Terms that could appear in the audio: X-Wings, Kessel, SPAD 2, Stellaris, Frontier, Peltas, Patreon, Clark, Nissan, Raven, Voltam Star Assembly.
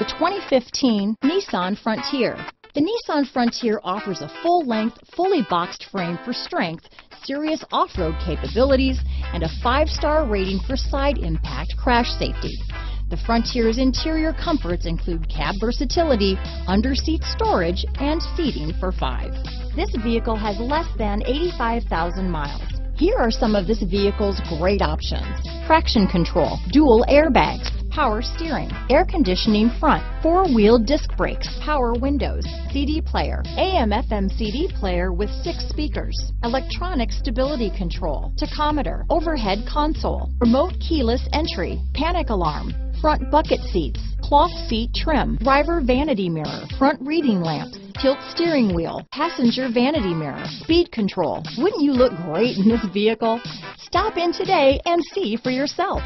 The 2015 Nissan Frontier. The Nissan Frontier offers a full-length, fully boxed frame for strength, serious off-road capabilities, and a 5-star rating for side impact crash safety. The Frontier's interior comforts include cab versatility, under-seat storage, and seating for 5. This vehicle has less than 85,000 miles. Here are some of this vehicle's great options: traction control, dual airbags, power steering, air conditioning front, 4-wheel disc brakes, power windows, CD player, AM/FM CD player with 6 speakers, electronic stability control, tachometer, overhead console, remote keyless entry, panic alarm, front bucket seats, cloth seat trim, driver vanity mirror, front reading lamps, tilt steering wheel, passenger vanity mirror, speed control. Wouldn't you look great in this vehicle? Stop in today and see for yourself.